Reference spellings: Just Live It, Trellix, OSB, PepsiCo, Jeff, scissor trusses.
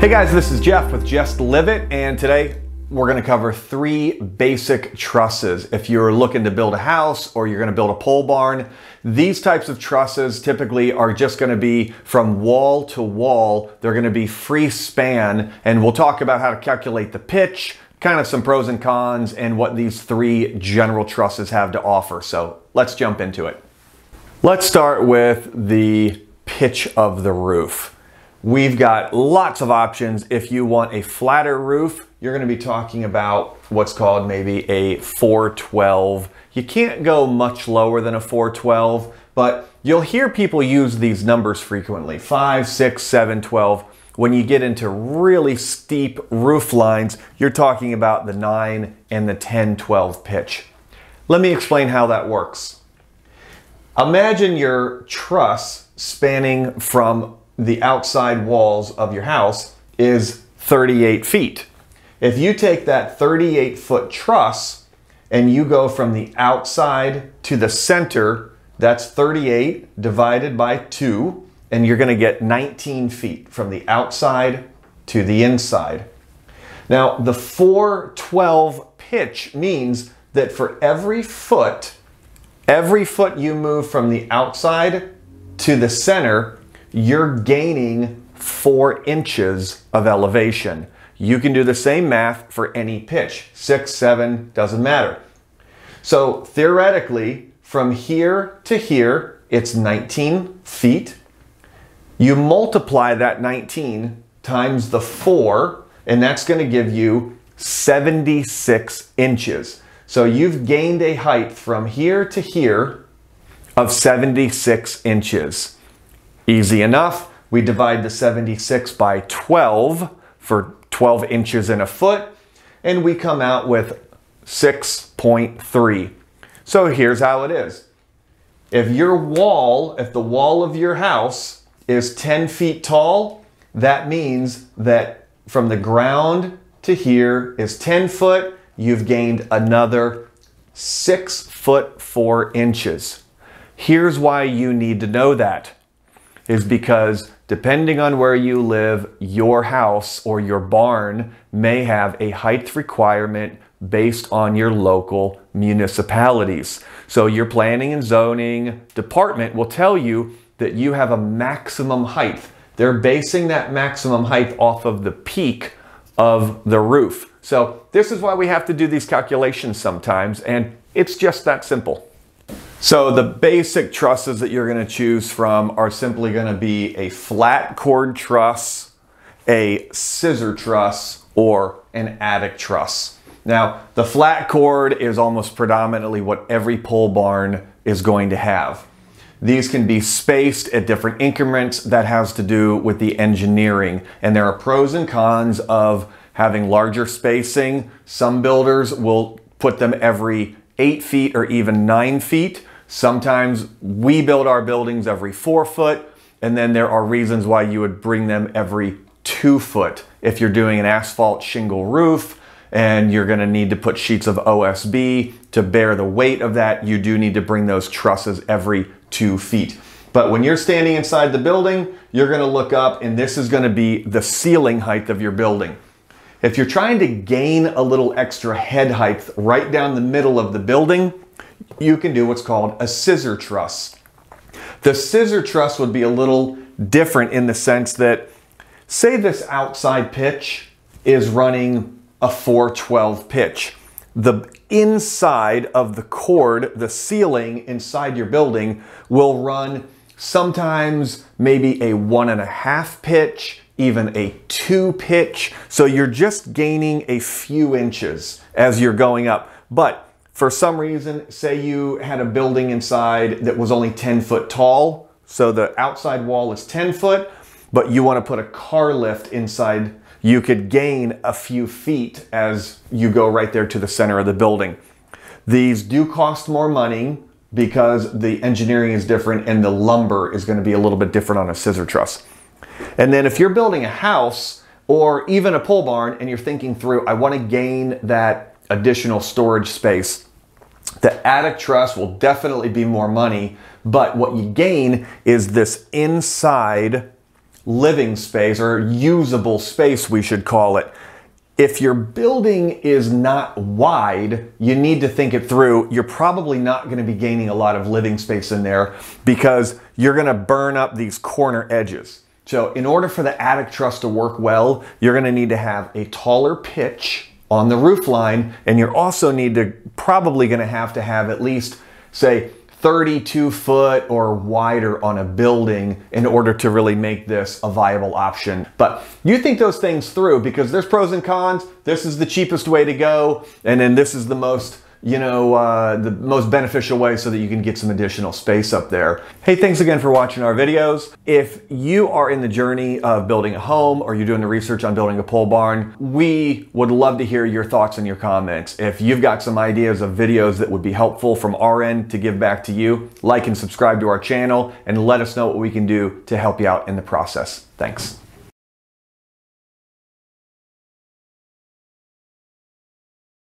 Hey guys, this is Jeff with Just Live It, and today we're gonna cover three basic trusses. If you're looking to build a house or you're gonna build a pole barn, these types of trusses typically are just gonna be from wall to wall. They're gonna be free span, and we'll talk about how to calculate the pitch, kind of some pros and cons, and what these three general trusses have to offer. So let's jump into it. Let's start with the pitch of the roof. We've got lots of options. If you want a flatter roof, you're gonna be talking about what's called maybe a 412. You can't go much lower than a 412, but you'll hear people use these numbers frequently, 5, 6, 7, 12. When you get into really steep roof lines, you're talking about the 9 and the 10-12 pitch. Let me explain how that works. Imagine your truss spanning from the outside walls of your house is 38 feet. If you take that 38-foot truss and you go from the outside to the center, that's 38 divided by 2, and you're gonna get 19 feet from the outside to the inside. Now, the 412 pitch means that for every foot you move from the outside to the center, you're gaining 4 inches of elevation. You can do the same math for any pitch, 6, 7, doesn't matter. So theoretically, from here to here, it's 19 feet. You multiply that 19 times the 4, and that's gonna give you 76 inches. So you've gained a height from here to here of 76 inches. Easy enough. We divide the 76 by 12 for 12 inches in a foot, and we come out with 6.3. So here's how it is. If the wall of your house is 10 feet tall, that means that from the ground to here is 10 foot, you've gained another 6 foot 4 inches. Here's why you need to know that, is because depending on where you live, your house or your barn may have a height requirement based on your local municipalities. So your planning and zoning department will tell you that you have a maximum height. They're basing that maximum height off of the peak of the roof. So this is why we have to do these calculations sometimes, and it's just that simple. So the basic trusses that you're gonna choose from are simply gonna be a flat cord truss, a scissor truss, or an attic truss. Now, the flat cord is almost predominantly what every pole barn is going to have. These can be spaced at different increments. That has to do with the engineering. And there are pros and cons of having larger spacing. Some builders will put them every 8 feet or even 9 feet. Sometimes we build our buildings every 4 foot. And then there are reasons why you would bring them every 2 foot. If you're doing an asphalt shingle roof and you're gonna need to put sheets of OSB to bear the weight of that, you do need to bring those trusses every 2 feet. But when you're standing inside the building, you're gonna look up, and this is gonna be the ceiling height of your building. If you're trying to gain a little extra head height right down the middle of the building, you can do what's called a scissor truss. The scissor truss would be a little different in the sense that, say this outside pitch is running a 412 pitch. The inside of the cord, the ceiling inside your building, will run sometimes maybe a 1.5 pitch, even a 2 pitch. So you're just gaining a few inches as you're going up. But for some reason, say you had a building inside that was only 10 foot tall. So the outside wall is 10 foot, but you want to put a car lift inside. You could gain a few feet as you go right there to the center of the building. These do cost more money because the engineering is different and the lumber is going to be a little bit different on a scissor truss. And then if you're building a house or even a pole barn and you're thinking through, I want to gain that additional storage space, the attic truss will definitely be more money, but what you gain is this inside living space, or usable space we should call it. If your building is not wide, you need to think it through. You're probably not going to be gaining a lot of living space in there because you're going to burn up these corner edges. So in order for the attic truss to work well, you're going to need to have a taller pitch on the roof line, and you're also probably going to have at least, say, 32 foot or wider on a building in order to really make this a viable option. But you think those things through, because there's pros and cons. This is the cheapest way to go, and then this is the most, the most beneficial way so that you can get some additional space up there. Hey, thanks again for watching our videos. If you are in the journey of building a home, or you're doing the research on building a pole barn, we would love to hear your thoughts and your comments. If you've got some ideas of videos that would be helpful from our end to give back to you, like and subscribe to our channel and let us know what we can do to help you out in the process. Thanks.